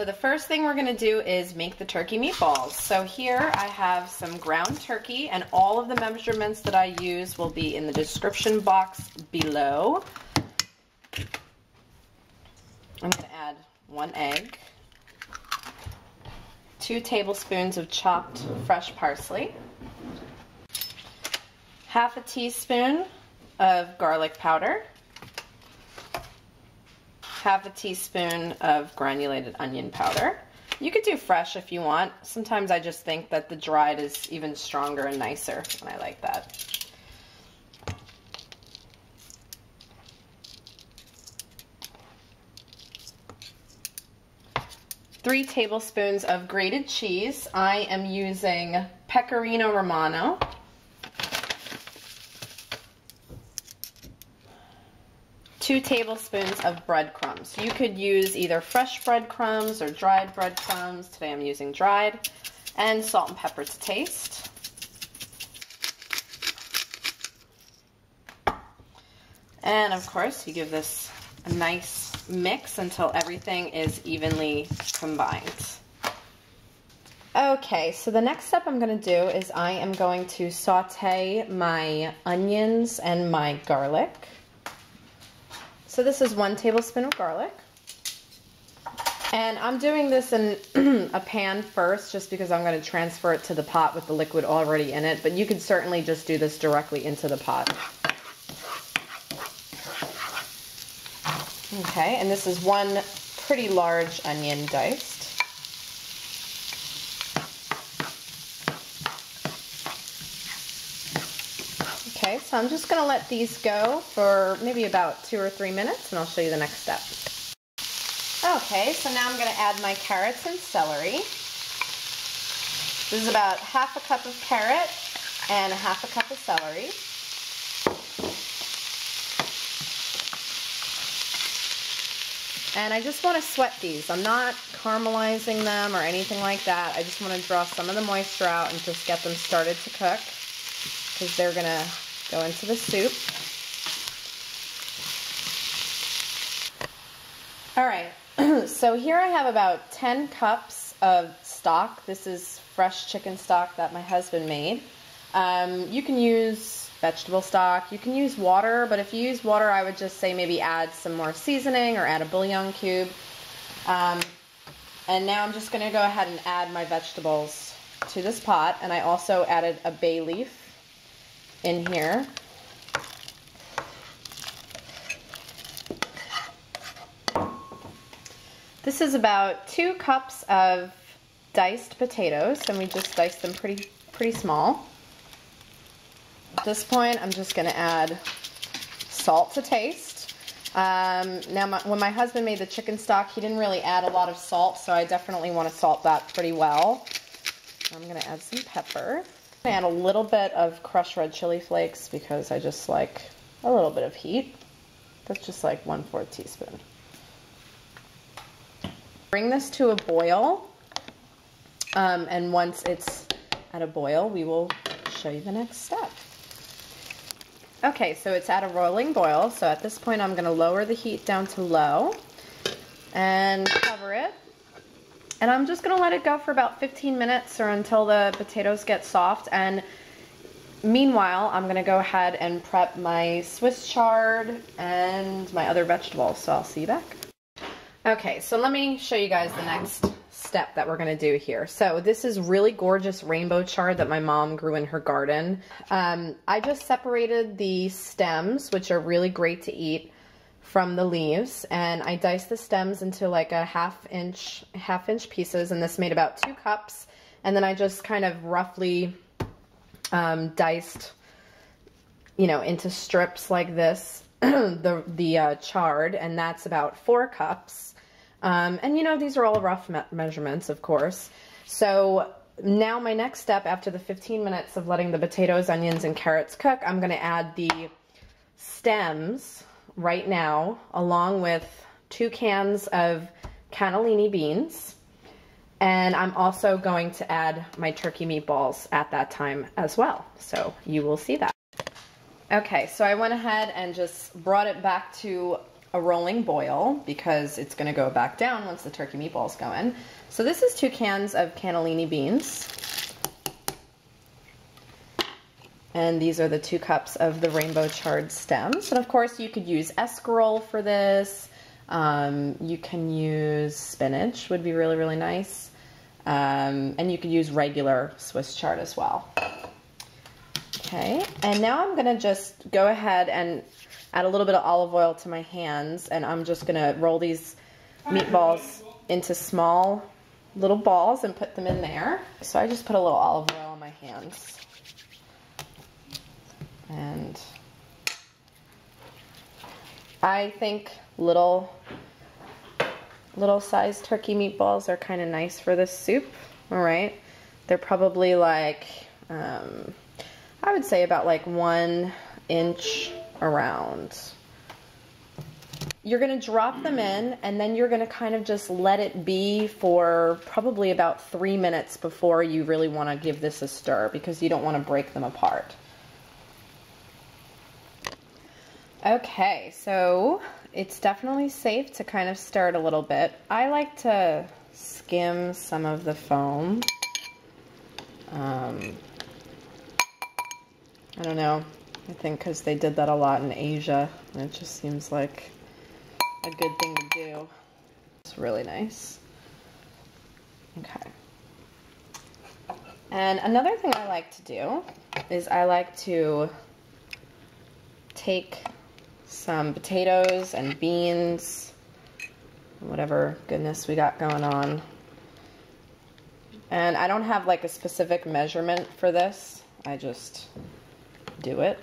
So the first thing we're gonna do is make the turkey meatballs. So here I have some ground turkey, and all of the measurements that I use will be in the description box below. I'm gonna add 1 egg, 2 tablespoons of chopped fresh parsley, 1/2 teaspoon of garlic powder, 1/2 teaspoon of granulated onion powder. You could do fresh if you want. Sometimes I just think that the dried is even stronger and nicer, and I like that. Three tablespoons of grated cheese. I am using Pecorino Romano. Two tablespoons of breadcrumbs. You could use either fresh breadcrumbs or dried breadcrumbs. Today I'm using dried. And salt and pepper to taste. And of course, you give this a nice mix until everything is evenly combined. Okay, so the next step I'm going to do is I am going to saute my onions and my garlic. So this is 1 tablespoon of garlic, and I'm doing this in a pan first just because I'm going to transfer it to the pot with the liquid already in it, but you could certainly just do this directly into the pot. Okay, and this is 1 pretty large onion diced. Okay, so I'm just going to let these go for maybe about 2 or 3 minutes, and I'll show you the next step. Okay, so now I'm going to add my carrots and celery. This is about 1/2 cup of carrot and 1/2 cup of celery. And I just want to sweat these. I'm not caramelizing them or anything like that. I just want to draw some of the moisture out and just get them started to cook, because they're going to go into the soup. All right, so here I have about 10 cups of stock. This is fresh chicken stock that my husband made. You can use vegetable stock, you can use water, but if you use water, I would just say maybe add some more seasoning or add a bouillon cube. And now I'm just going to go ahead and add my vegetables to this pot, and I also added a bay leaf in here. This is about 2 cups of diced potatoes, and we just diced them pretty small. At this point, I'm just going to add salt to taste. When my husband made the chicken stock, he didn't really add a lot of salt, so I definitely want to salt that pretty well. I'm going to add some pepper. I'm going to add a little bit of crushed red chili flakes because I just like a little bit of heat. That's just like 1/4 teaspoon. Bring this to a boil, and once it's at a boil, we will show you the next step. Okay, so it's at a rolling boil, so at this point I'm going to lower the heat down to low and cover it. And I'm just going to let it go for about 15 minutes or until the potatoes get soft. And meanwhile, I'm going to go ahead and prep my Swiss chard and my other vegetables, so I'll see you back. Okay, so let me show you guys the next step that we're going to do here. So this is really gorgeous rainbow chard that my mom grew in her garden. I just separated the stems, which are really great to eat, from the leaves, and I diced the stems into like a half inch pieces, and this made about 2 cups. And then I just kind of roughly diced, you know, into strips like this the chard, and that's about 4 cups. And you know, these are all rough measurements, of course. So now my next step, after the 15 minutes of letting the potatoes, onions, and carrots cook, I'm going to add the stems right now, along with 2 cans of cannellini beans. And I'm also going to add my turkey meatballs at that time as well. So you will see that. Okay, so I went ahead and just brought it back to a rolling boil because it's going to go back down once the turkey meatballs go in. So this is 2 cans of cannellini beans. And these are the 2 cups of the rainbow chard stems. And of course you could use escarole for this. You can use spinach, would be really, really nice. And you could use regular Swiss chard as well. Okay, and now I'm gonna just go ahead and add a little bit of olive oil to my hands, and I'm just gonna roll these meatballs into small little balls and put them in there. So I just put a little olive oil on my hands. And I think little sized turkey meatballs are kind of nice for this soup. All right, they're probably like, I would say about like 1 inch around. You're gonna drop them in, and then you're gonna kind of just let it be for probably about 3 minutes before you really wanna give this a stir, because you don't wanna break them apart. Okay, so it's definitely safe to kind of stir it a little bit. I like to skim some of the foam. I don't know, I think because they did that a lot in Asia, and it just seems like a good thing to do. It's really nice. Okay. And another thing I like to do is I like to take some potatoes and beans, whatever goodness we got going on. And I don't have like a specific measurement for this. I just do it.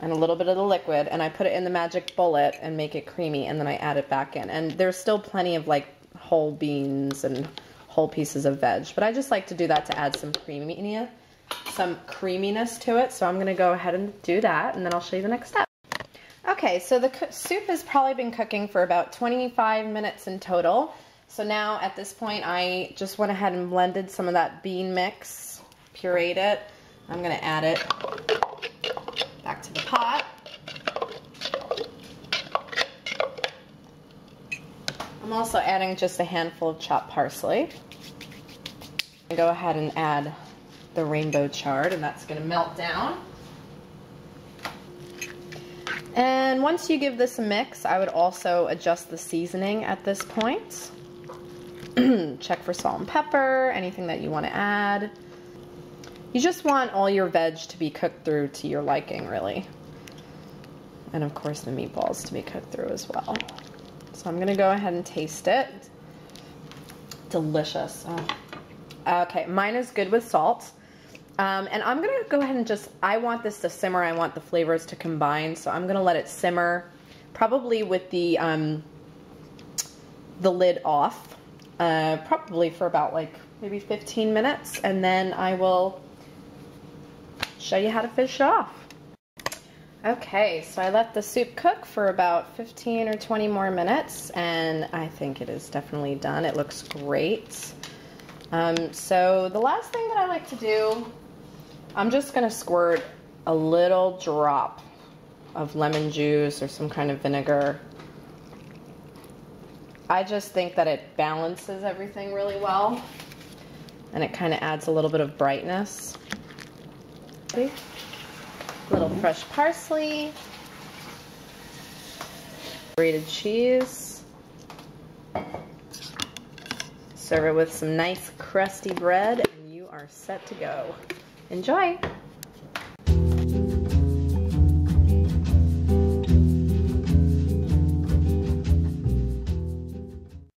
And a little bit of the liquid, and I put it in the magic bullet and make it creamy, and then I add it back in. And there's still plenty of like whole beans and whole pieces of veg, but I just like to do that to add some creaminess to it. So I'm going to go ahead and do that, and then I'll show you the next step. Okay, so the soup has probably been cooking for about 25 minutes in total. So now at this point, I just went ahead and blended some of that bean mix, pureed it. I'm going to add it back to the pot. I'm also adding just a handful of chopped parsley. I go ahead and add the rainbow chard, and that's going to melt down. And once you give this a mix, I would also adjust the seasoning at this point. Check for salt and pepper, anything that you want to add. You just want all your veg to be cooked through to your liking, really. And of course the meatballs to be cooked through as well. So I'm going to go ahead and taste it. Delicious. Oh. Okay, mine is good with salt. And I'm going to go ahead and just, I want this to simmer. I want the flavors to combine. So I'm going to let it simmer, probably with the lid off, probably for about like maybe 15 minutes. And then I will show you how to fish off. Okay, so I let the soup cook for about 15 or 20 more minutes, and I think it is definitely done. It looks great. So the last thing that I like to do, I'm just going to squirt a little drop of lemon juice or some kind of vinegar. I just think that it balances everything really well, and it kind of adds a little bit of brightness. A little fresh parsley, grated cheese. Serve it with some nice crusty bread, and you are set to go. Enjoy!